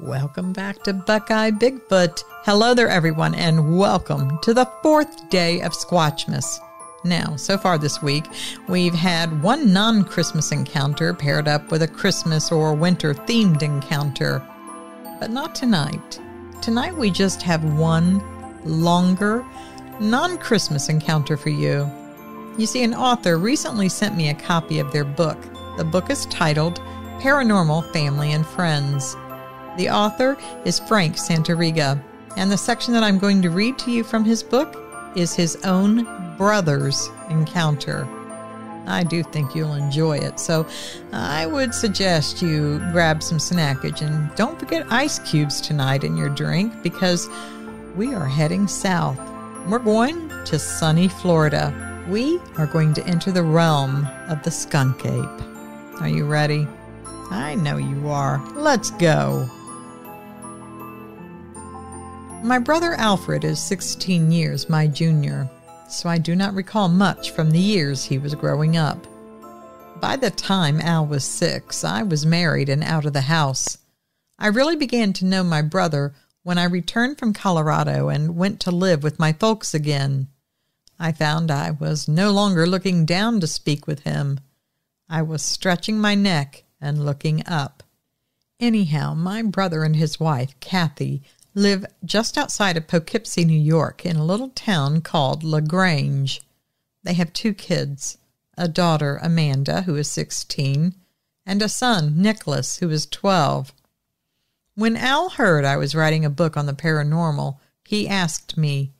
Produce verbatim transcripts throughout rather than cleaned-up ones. Welcome back to Buckeye Bigfoot. Hello there, everyone, and welcome to the fourth day of Squatchmas. Now, so far this week, we've had one non-Christmas encounter paired up with a Christmas or winter-themed encounter. But not tonight. Tonight we just have one longer non-Christmas encounter for you. You see, an author recently sent me a copy of their book. The book is titled Paranormal Family and Friends. The author is Frank Santariga, and the section that I'm going to read to you from his book is his own brother's encounter. I do think you'll enjoy it, so I would suggest you grab some snackage, and don't forget ice cubes tonight in your drink, because we are heading south. We're going to sunny Florida. We are going to enter the realm of the skunk ape. Are you ready? I know you are. Let's go. My brother Alfred is sixteen years my junior, so I do not recall much from the years he was growing up. By the time Al was six, I was married and out of the house. I really began to know my brother when I returned from Colorado and went to live with my folks again. I found I was no longer looking down to speak with him. I was stretching my neck and looking up. Anyhow, my brother and his wife, Kathy, live just outside of Poughkeepsie, New York, in a little town called La Grange. They have two kids, a daughter, Amanda, who is sixteen, and a son, Nicholas, who is twelve. When Al heard I was writing a book on the paranormal, he asked me,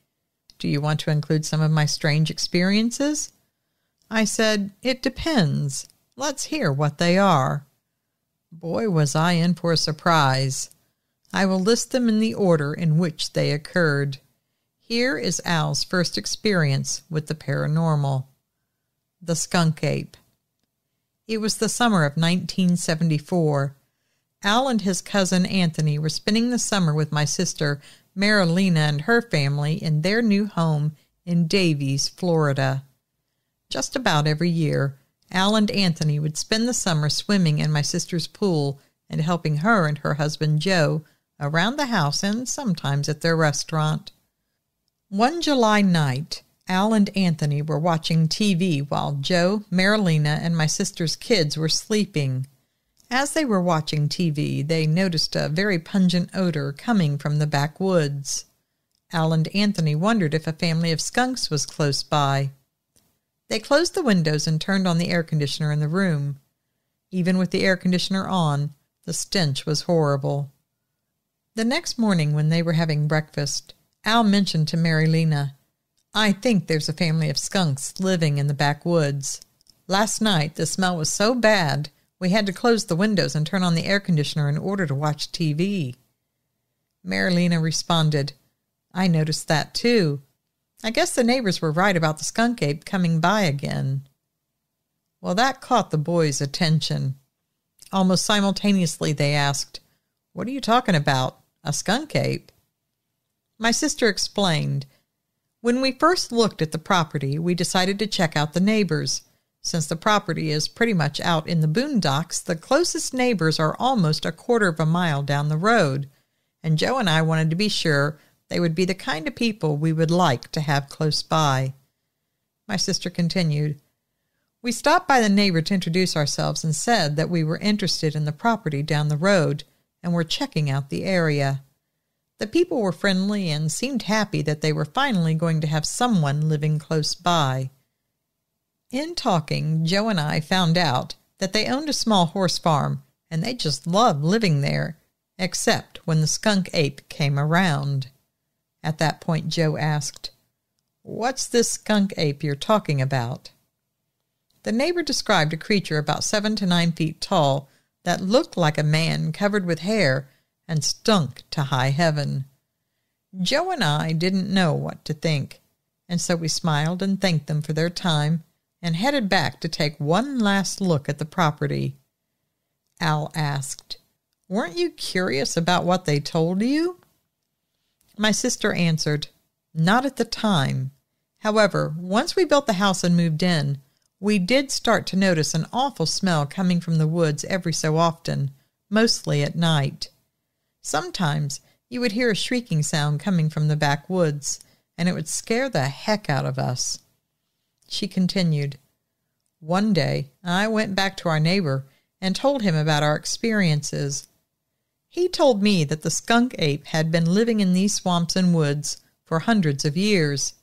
"Do you want to include some of my strange experiences?" I said, "It depends. Let's hear what they are." Boy, was I in for a surprise. I will list them in the order in which they occurred. Here is Al's first experience with the paranormal. The skunk ape. It was the summer of nineteen seventy-four. Al and his cousin Anthony were spending the summer with my sister Marilena and her family in their new home in Davies, Florida. Just about every year, Al and Anthony would spend the summer swimming in my sister's pool and helping her and her husband Joe around the house and sometimes at their restaurant. One July night, Al and Anthony were watching T V while Joe, Marilena, and my sister's kids were sleeping. As they were watching T V, they noticed a very pungent odor coming from the backwoods. Al and Anthony wondered if a family of skunks was close by. They closed the windows and turned on the air conditioner in the room. Even with the air conditioner on, the stench was horrible. The next morning when they were having breakfast, Al mentioned to Marilena, "I think there's a family of skunks living in the backwoods. Last night the smell was so bad we had to close the windows and turn on the air conditioner in order to watch T V." Marilena responded, "I noticed that too. I guess the neighbors were right about the skunk ape coming by again." Well, that caught the boys' attention. Almost simultaneously, they asked, "What are you talking about? A skunk ape?" My sister explained, "When we first looked at the property, we decided to check out the neighbors. Since the property is pretty much out in the boondocks, the closest neighbors are almost a quarter of a mile down the road, and Joe and I wanted to be sure they would be the kind of people we would like to have close by." My sister continued, "We stopped by the neighbor to introduce ourselves and said that we were interested in the property down the road and were checking out the area. The people were friendly and seemed happy that they were finally going to have someone living close by." In talking, Joe and I found out that they owned a small horse farm and they just loved living there, except when the skunk ape came around. At that point, Joe asked, "What's this skunk ape you're talking about?" The neighbor described a creature about seven to nine feet tall that looked like a man covered with hair and stunk to high heaven. Joe and I didn't know what to think, and so we smiled and thanked them for their time and headed back to take one last look at the property. Al asked, "Weren't you curious about what they told you?" My sister answered, "Not at the time. However, once we built the house and moved in, we did start to notice an awful smell coming from the woods every so often, mostly at night. Sometimes you would hear a shrieking sound coming from the backwoods, and it would scare the heck out of us. She continued, "One day I went back to our neighbor and told him about our experiences. He told me that the skunk ape had been living in these swamps and woods for hundreds of years.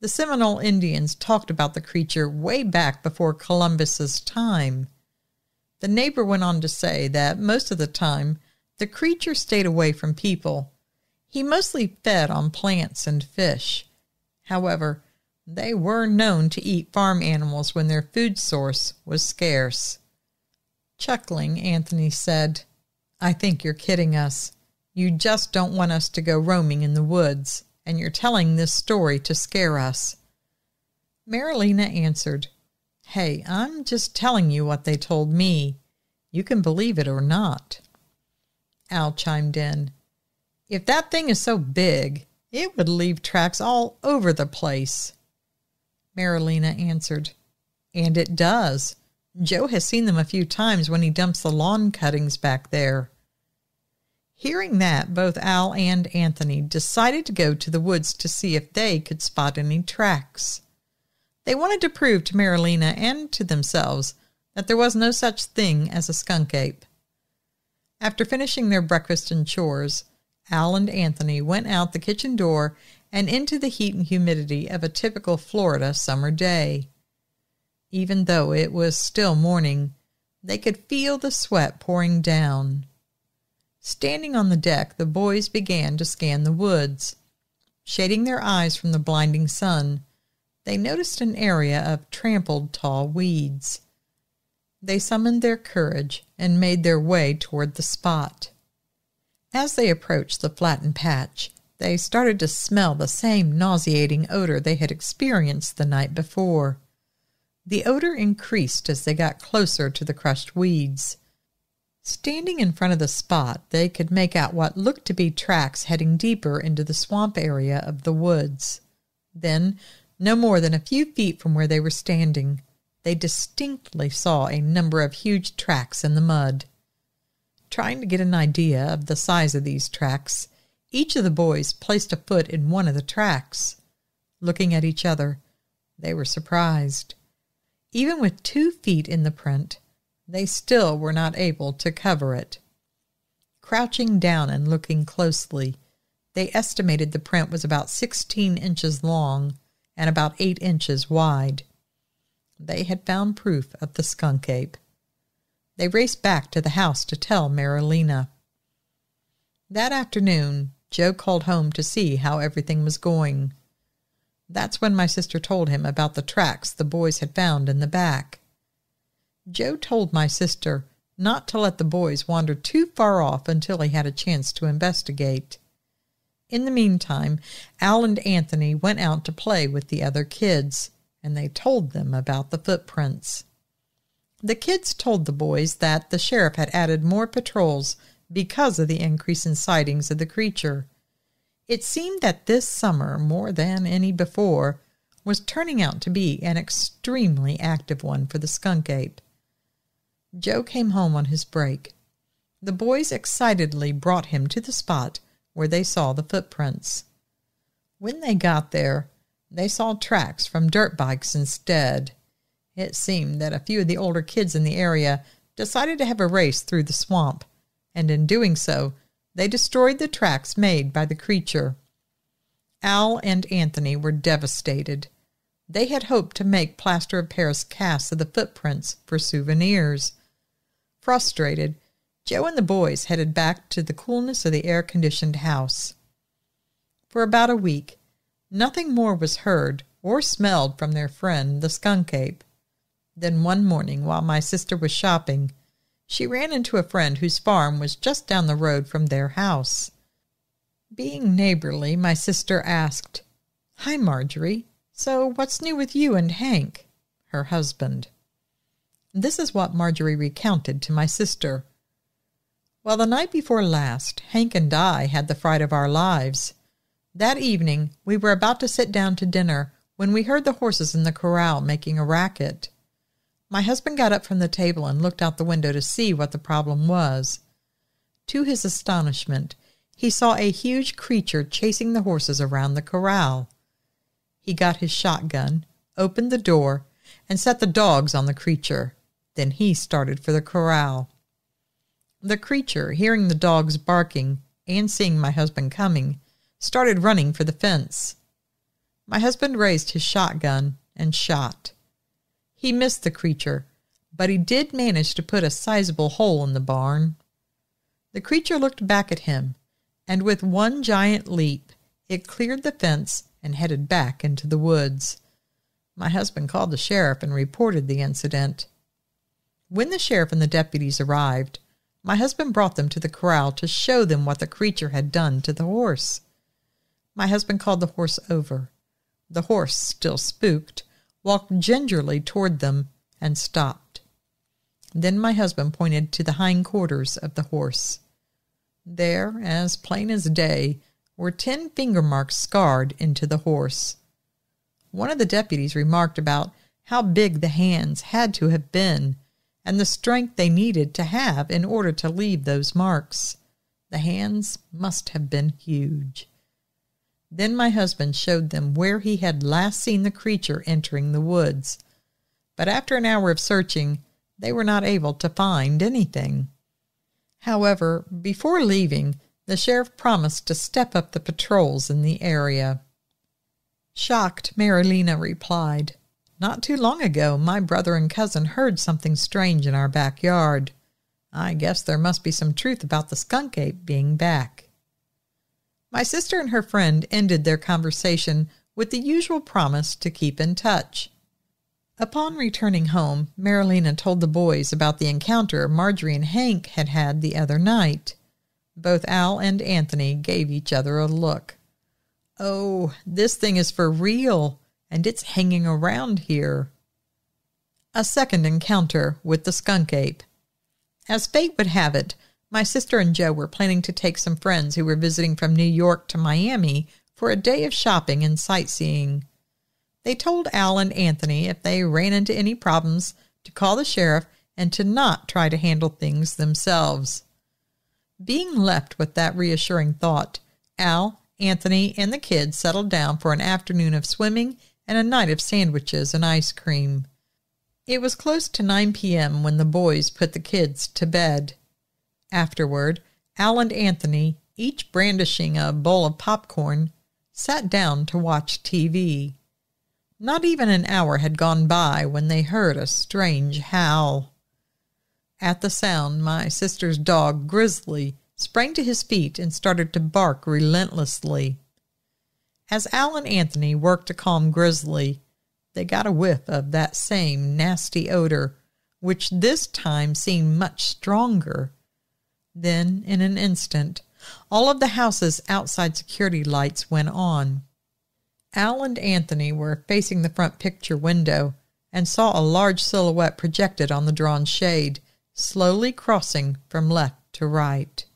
The Seminole Indians talked about the creature way back before Columbus's time. The neighbor went on to say that most of the time the creature stayed away from people. He mostly fed on plants and fish. However, they were known to eat farm animals when their food source was scarce." Chuckling, Anthony said, "I think you're kidding us. You just don't want us to go roaming in the woods, and you're telling this story to scare us." Marilena answered, "Hey, I'm just telling you what they told me. You can believe it or not." Al chimed in, "If that thing is so big, it would leave tracks all over the place." Marilena answered, "And it does. Joe has seen them a few times when he dumps the lawn cuttings back there." Hearing that, both Al and Anthony decided to go to the woods to see if they could spot any tracks. They wanted to prove to Marilena and to themselves that there was no such thing as a skunk ape. After finishing their breakfast and chores, Al and Anthony went out the kitchen door and into the heat and humidity of a typical Florida summer day. Even though it was still morning, they could feel the sweat pouring down. Standing on the deck, the boys began to scan the woods. Shading their eyes from the blinding sun, they noticed an area of trampled tall weeds. They summoned their courage and made their way toward the spot. As they approached the flattened patch, they started to smell the same nauseating odor they had experienced the night before. The odor increased as they got closer to the crushed weeds. Standing in front of the spot, they could make out what looked to be tracks heading deeper into the swamp area of the woods. Then, no more than a few feet from where they were standing, they distinctly saw a number of huge tracks in the mud. Trying to get an idea of the size of these tracks, each of the boys placed a foot in one of the tracks. Looking at each other, they were surprised. Even with two feet in the print, they still were not able to cover it. Crouching down and looking closely, they estimated the print was about sixteen inches long and about eight inches wide. They had found proof of the skunk ape. They raced back to the house to tell Marilena. That afternoon, Joe called home to see how everything was going. That's when my sister told him about the tracks the boys had found in the back. Joe told my sister not to let the boys wander too far off until he had a chance to investigate. In the meantime, Al and Anthony went out to play with the other kids, and they told them about the footprints. The kids told the boys that the sheriff had added more patrols because of the increase in sightings of the creature. It seemed that this summer, more than any before, was turning out to be an extremely active one for the skunk ape. Joe came home on his break. The boys excitedly brought him to the spot where they saw the footprints. When they got there, they saw tracks from dirt bikes instead. It seemed that a few of the older kids in the area decided to have a race through the swamp, and in doing so, they destroyed the tracks made by the creature. Al and Anthony were devastated. They had hoped to make plaster of Paris casts of the footprints for souvenirs. Frustrated, Joe and the boys headed back to the coolness of the air-conditioned house. For about a week, nothing more was heard or smelled from their friend, the skunk ape. Then one morning, while my sister was shopping, she ran into a friend whose farm was just down the road from their house. Being neighborly, my sister asked, "Hi, Marjorie. So what's new with you and Hank?" her husband. This is what Marjorie recounted to my sister. "Well, the night before last, Hank and I had the fright of our lives. That evening, we were about to sit down to dinner when we heard the horses in the corral making a racket. My husband got up from the table and looked out the window to see what the problem was. to his astonishment, he saw a huge creature chasing the horses around the corral. He got his shotgun, opened the door, and set the dogs on the creature. Then he started for the corral. The creature, hearing the dogs barking and seeing my husband coming, started running for the fence. My husband raised his shotgun and shot. He missed the creature, but he did manage to put a sizable hole in the barn. The creature looked back at him, and with one giant leap, it cleared the fence and headed back into the woods. My husband called the sheriff and reported the incident. When the sheriff and the deputies arrived, my husband brought them to the corral to show them what the creature had done to the horse. My husband called the horse over. The horse, still spooked, walked gingerly toward them and stopped. Then my husband pointed to the hindquarters of the horse. There, as plain as day, were ten finger marks scarred into the horse. One of the deputies remarked about how big the hands had to have been and the strength they needed to have in order to leave those marks. The hands must have been huge. Then my husband showed them where he had last seen the creature entering the woods. But after an hour of searching, they were not able to find anything. However, before leaving, the sheriff promised to step up the patrols in the area. Shocked, Marilena replied, "Not too long ago, my brother and cousin heard something strange in our backyard. I guess there must be some truth about the skunk ape being back." My sister and her friend ended their conversation with the usual promise to keep in touch. Upon returning home, Marilena told the boys about the encounter Marjorie and Hank had had the other night. Both Al and Anthony gave each other a look. "Oh, this thing is for real, and it's hanging around here." A second encounter with the skunk ape. As fate would have it, my sister and Joe were planning to take some friends who were visiting from New York to Miami for a day of shopping and sightseeing. They told Al and Anthony if they ran into any problems to call the sheriff and to not try to handle things themselves. Being left with that reassuring thought, Al, Anthony, and the kids settled down for an afternoon of swimming and a night of sandwiches and ice cream. It was close to nine p.m. when the boys put the kids to bed. Afterward, Al and Anthony, each brandishing a bowl of popcorn, sat down to watch T V. Not even an hour had gone by when they heard a strange howl. At the sound, my sister's dog, Grizzly, sprang to his feet and started to bark relentlessly. As Al and Anthony worked to calm Grizzly, they got a whiff of that same nasty odor, which this time seemed much stronger. Then, in an instant, all of the house's outside security lights went on. Al and Anthony were facing the front picture window and saw a large silhouette projected on the drawn shade, slowly crossing from left to right.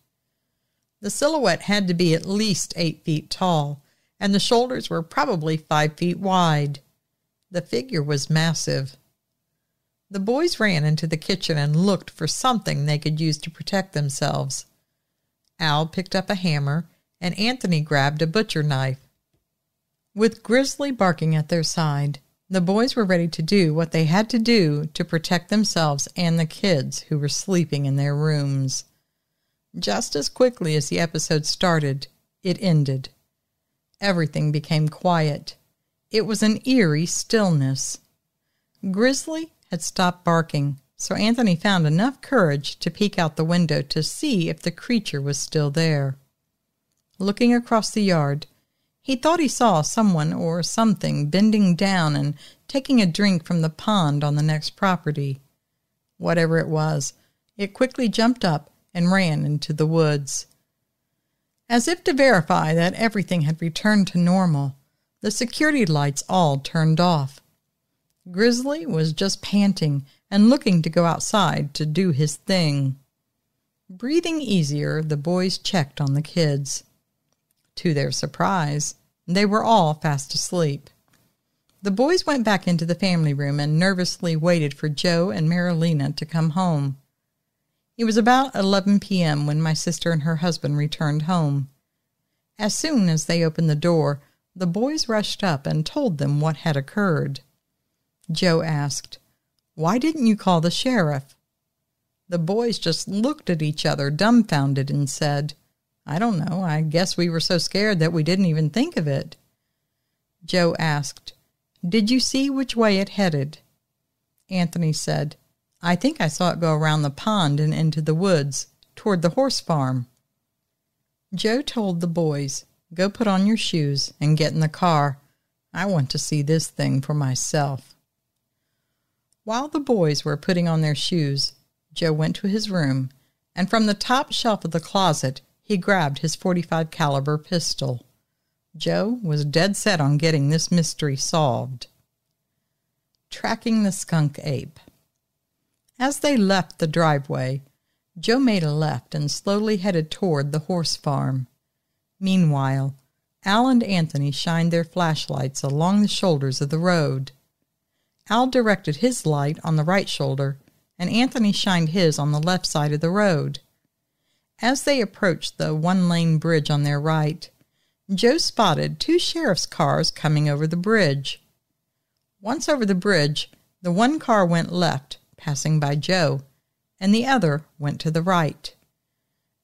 The silhouette had to be at least eight feet tall, and the shoulders were probably five feet wide. The figure was massive. The boys ran into the kitchen and looked for something they could use to protect themselves. Al picked up a hammer, and Anthony grabbed a butcher knife. With Grizzly barking at their side, the boys were ready to do what they had to do to protect themselves and the kids who were sleeping in their rooms. Just as quickly as the episode started, it ended. Everything became quiet. It was an eerie stillness. Grizzly had stopped barking, so Anthony found enough courage to peek out the window to see if the creature was still there. Looking across the yard, he thought he saw someone or something bending down and taking a drink from the pond on the next property. Whatever it was, it quickly jumped up and ran into the woods. As if to verify that everything had returned to normal, the security lights all turned off. Grizzly was just panting and looking to go outside to do his thing. Breathing easier, the boys checked on the kids. To their surprise, they were all fast asleep. The boys went back into the family room and nervously waited for Joe and Marilena to come home. It was about eleven p m when my sister and her husband returned home. As soon as they opened the door, the boys rushed up and told them what had occurred. Joe asked, "Why didn't you call the sheriff?" The boys just looked at each other, dumbfounded, and said, "I don't know. I guess we were so scared that we didn't even think of it." Joe asked, "Did you see which way it headed?" Anthony said, "I think I saw it go around the pond and into the woods, toward the horse farm." Joe told the boys, "Go put on your shoes and get in the car. I want to see this thing for myself." While the boys were putting on their shoes, Joe went to his room, and from the top shelf of the closet, he grabbed his forty-five caliber pistol. Joe was dead set on getting this mystery solved. Tracking the skunk ape. As they left the driveway, Joe made a left and slowly headed toward the horse farm. Meanwhile, Al and Anthony shined their flashlights along the shoulders of the road. Al directed his light on the right shoulder, and Anthony shined his on the left side of the road. As they approached the one-lane bridge on their right, Joe spotted two sheriff's cars coming over the bridge. Once over the bridge, the one car went left, passing by Joe, and the other went to the right.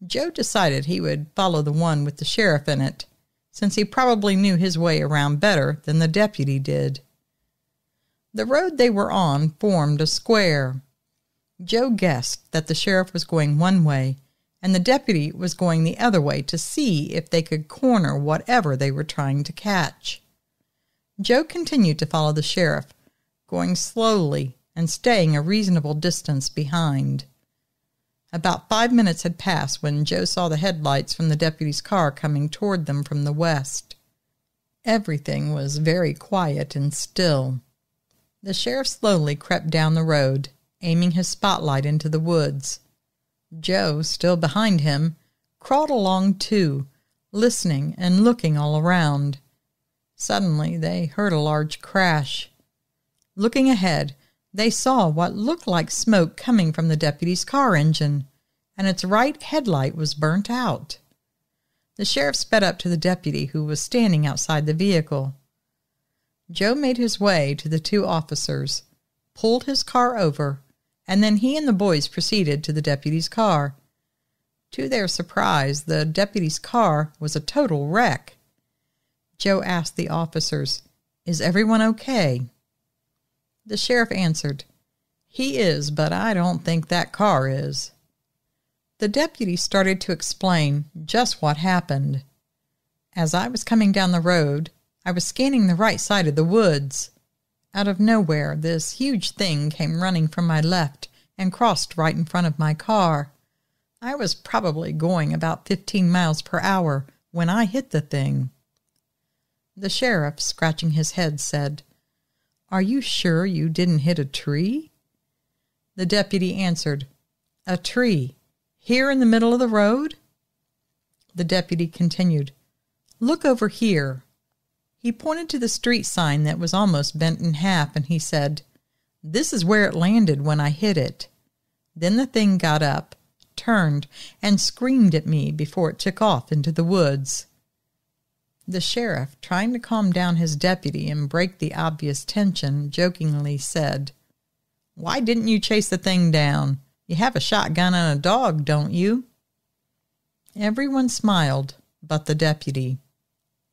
Joe decided he would follow the one with the sheriff in it, since he probably knew his way around better than the deputy did. The road they were on formed a square. Joe guessed that the sheriff was going one way, and the deputy was going the other way to see if they could corner whatever they were trying to catch. Joe continued to follow the sheriff, going slowly and staying a reasonable distance behind. About five minutes had passed when Joe saw the headlights from the deputy's car coming toward them from the west. Everything was very quiet and still. The sheriff slowly crept down the road, aiming his spotlight into the woods. Joe, still behind him, crawled along too, listening and looking all around. Suddenly, they heard a large crash. Looking ahead, they saw what looked like smoke coming from the deputy's car engine, and its right headlight was burnt out. The sheriff sped up to the deputy, who was standing outside the vehicle. Joe made his way to the two officers, pulled his car over, and then he and the boys proceeded to the deputy's car. To their surprise, the deputy's car was a total wreck. Joe asked the officers, "Is everyone okay?" The sheriff answered, "He is, but I don't think that car is." The deputy started to explain just what happened. "As I was coming down the road, I was scanning the right side of the woods. Out of nowhere, this huge thing came running from my left and crossed right in front of my car. I was probably going about fifteen miles per hour when I hit the thing." The sheriff, scratching his head, said, "Are you sure you didn't hit a tree?" The deputy answered, "A tree? Here in the middle of the road?" The deputy continued, "Look over here." He pointed to the street sign that was almost bent in half, and he said, "This is where it landed when I hit it. Then the thing got up, turned, and screamed at me before it took off into the woods." The sheriff, trying to calm down his deputy and break the obvious tension, jokingly said, "Why didn't you chase the thing down? You have a shotgun and a dog, don't you?" Everyone smiled but the deputy.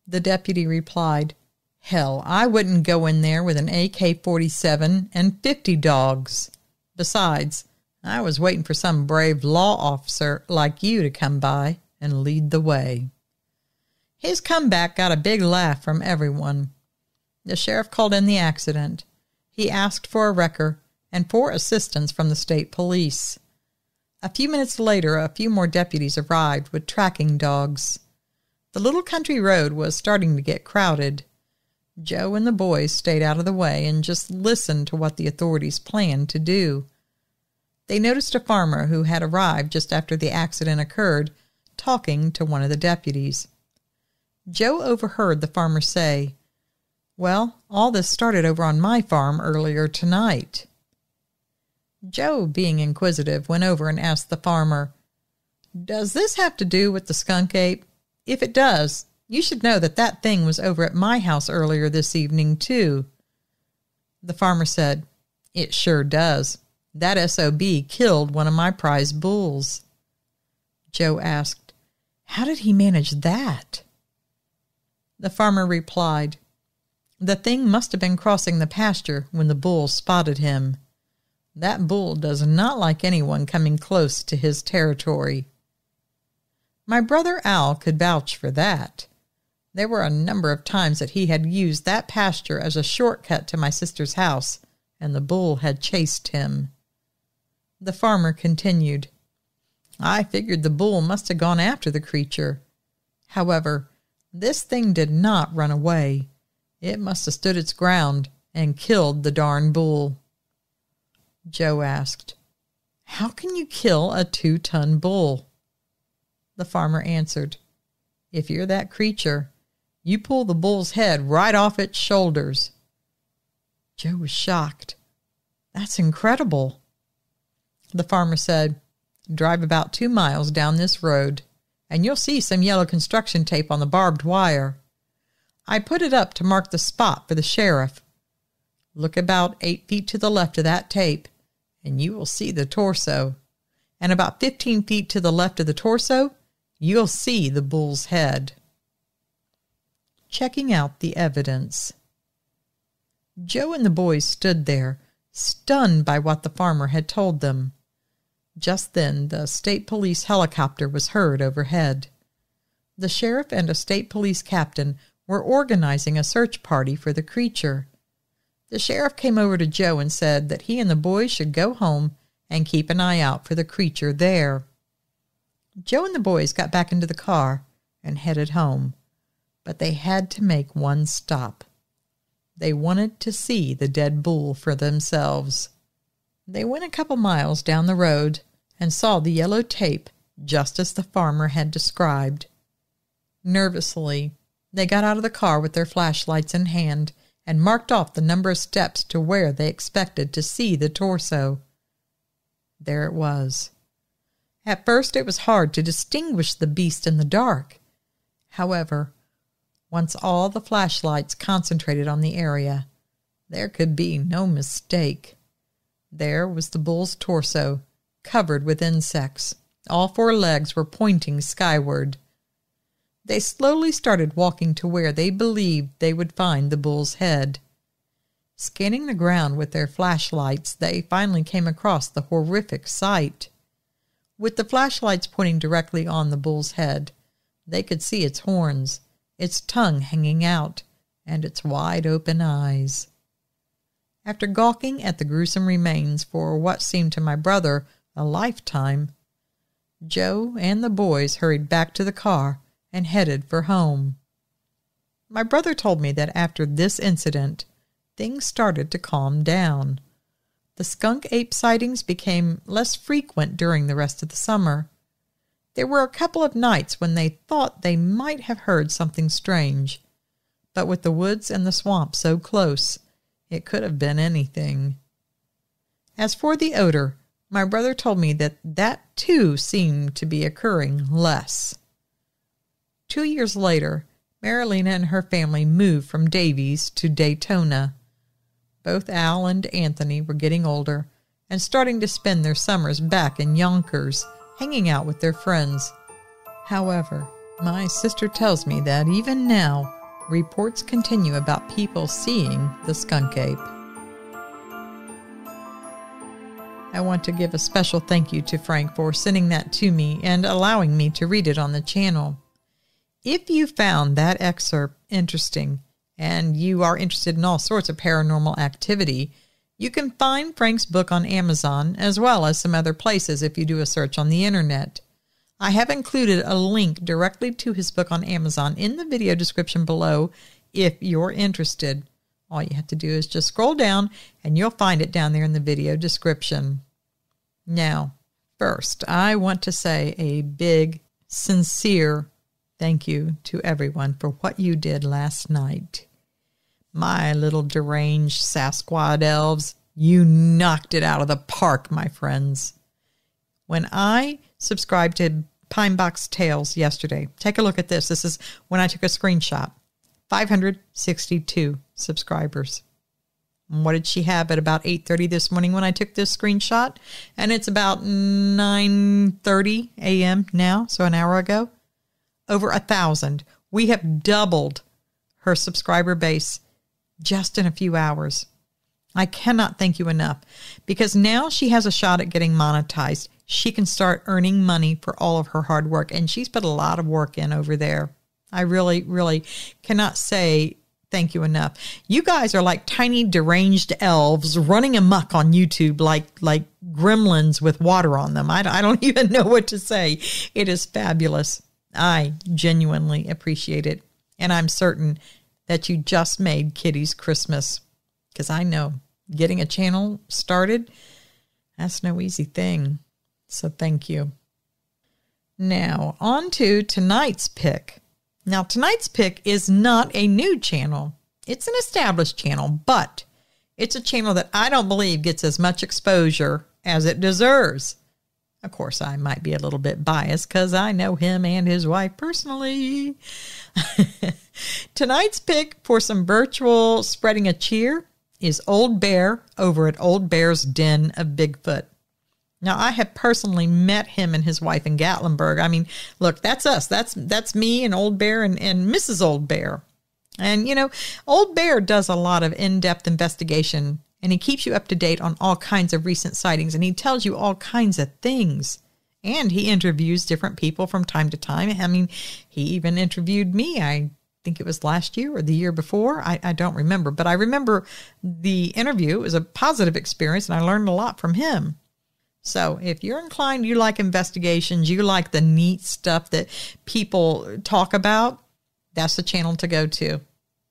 The deputy replied, "Hell, I wouldn't go in there with an A K forty-seven and fifty dogs. Besides, I was waiting for some brave law officer like you to come by and lead the way." His comeback got a big laugh from everyone. The sheriff called in the accident. He asked for a wrecker and for assistance from the state police. A few minutes later, a few more deputies arrived with tracking dogs. The little country road was starting to get crowded. Joe and the boys stayed out of the way and just listened to what the authorities planned to do. They noticed a farmer who had arrived just after the accident occurred, talking to one of the deputies. Joe overheard the farmer say, "Well, all this started over on my farm earlier tonight." Joe, being inquisitive, went over and asked the farmer, "Does this have to do with the skunk ape? If it does, you should know that that thing was over at my house earlier this evening, too." The farmer said, "It sure does. That S O B killed one of my prize bulls." Joe asked, "How did he manage that?" The farmer replied, "The thing must have been crossing the pasture when the bull spotted him. That bull does not like anyone coming close to his territory." My brother Al could vouch for that. There were a number of times that he had used that pasture as a shortcut to my sister's house, and the bull had chased him. The farmer continued, "I figured the bull must have gone after the creature. However, this thing did not run away. It must have stood its ground and killed the darn bull." Joe asked, "How can you kill a two-ton bull?" The farmer answered, "If you're that creature, you pull the bull's head right off its shoulders." Joe was shocked. "That's incredible." The farmer said, "Drive about two miles down this road, and you'll see some yellow construction tape on the barbed wire. I put it up to mark the spot for the sheriff. Look about eight feet to the left of that tape, and you will see the torso. And about fifteen feet to the left of the torso, you'll see the bull's head." Checking out the evidence. Joe and the boys stood there, stunned by what the farmer had told them. Just then, the state police helicopter was heard overhead. The sheriff and a state police captain were organizing a search party for the creature. The sheriff came over to Joe and said that he and the boys should go home and keep an eye out for the creature there. Joe and the boys got back into the car and headed home, but they had to make one stop. They wanted to see the dead bull for themselves. They went a couple miles down the road and saw the yellow tape just as the farmer had described. Nervously, they got out of the car with their flashlights in hand and marked off the number of steps to where they expected to see the torso. There it was. At first it was hard to distinguish the beast in the dark. However, once all the flashlights concentrated on the area, there could be no mistake. There was the bull's torso, covered with insects. All four legs were pointing skyward. They slowly started walking to where they believed they would find the bull's head. Scanning the ground with their flashlights, they finally came across the horrific sight. With the flashlights pointing directly on the bull's head, they could see its horns, its tongue hanging out, and its wide-open eyes. After gawking at the gruesome remains for what seemed to my brother a lifetime, Joe and the boys hurried back to the car and headed for home. My brother told me that after this incident, things started to calm down. The skunk ape sightings became less frequent during the rest of the summer. There were a couple of nights when they thought they might have heard something strange, but with the woods and the swamp so close, it could have been anything. As for the odor, my brother told me that that too seemed to be occurring less. Two years later, Marilena and her family moved from Davies to Daytona. Both Al and Anthony were getting older and starting to spend their summers back in Yonkers, hanging out with their friends. However, my sister tells me that even now, reports continue about people seeing the skunk ape. I want to give a special thank you to Frank for sending that to me and allowing me to read it on the channel. If you found that excerpt interesting, and you are interested in all sorts of paranormal activity, you can find Frank's book on Amazon as well as some other places if you do a search on the internet. I have included a link directly to his book on Amazon in the video description below if you're interested. All you have to do is just scroll down and you'll find it down there in the video description. Now, first, I want to say a big, sincere thank you to everyone for what you did last night. My little deranged Sasquatch elves, You knocked it out of the park, my friends. When I subscribed to Pine Box Tales yesterday, take a look at this. This is when I took a screenshot. five hundred sixty-two subscribers. And what did she have at about eight thirty this morning when I took this screenshot? And it's about nine thirty a m now, so an hour ago. Over a thousand. We have doubled her subscriber base just in a few hours. I cannot thank you enough, because now she has a shot at getting monetized. She can start earning money for all of her hard work, and she's put a lot of work in over there. I really, really cannot say thank you enough. You guys are like tiny deranged elves running amok on YouTube like like gremlins with water on them. I, I don't even know what to say. It is fabulous. I genuinely appreciate it, and I'm certain that you just made Kitty's Christmas, because I know getting a channel started, that's no easy thing. So thank you. Now, on to tonight's pick. Now, tonight's pick is not a new channel. It's an established channel, but it's a channel that I don't believe gets as much exposure as it deserves. Of course, I might be a little bit biased because I know him and his wife personally. Tonight's pick for some virtual spreading a cheer is Old Bear over at Old Bear's Den of Bigfoot. Now, I have personally met him and his wife in Gatlinburg. I mean, look, that's us. That's that's me and Old Bear and, and Missus Old Bear. And, you know, Old Bear does a lot of in-depth investigation, and he keeps you up to date on all kinds of recent sightings, and he tells you all kinds of things. And he interviews different people from time to time. I mean, he even interviewed me, I think it was last year or the year before. I, I don't remember, but I remember the interview. It was a positive experience, and I learned a lot from him. So if you're inclined, you like investigations, you like the neat stuff that people talk about, that's the channel to go to.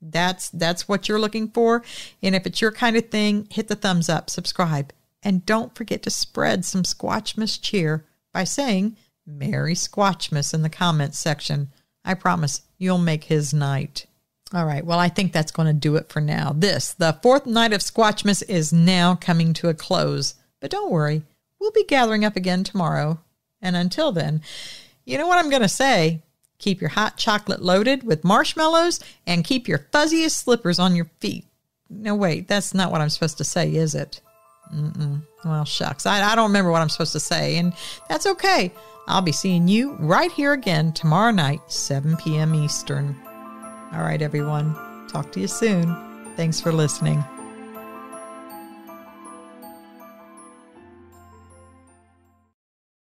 That's that's what you're looking for. And if it's your kind of thing, hit the thumbs up, subscribe, and don't forget to spread some Squatchmas cheer by saying Merry Squatchmas in the comments section. I promise you'll make his night. All right, well, I think that's going to do it for now. This, the fourth night of Squatchmas, is now coming to a close. But don't worry, we'll be gathering up again tomorrow. And until then, you know what I'm going to say? Keep your hot chocolate loaded with marshmallows, and keep your fuzziest slippers on your feet. No, wait, that's not what I'm supposed to say, is it? Mm-mm. Well, shucks. I, I don't remember what I'm supposed to say, and that's okay. I'll be seeing you right here again tomorrow night, seven p m Eastern. All right, everyone. Talk to you soon. Thanks for listening.